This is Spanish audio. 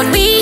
around me.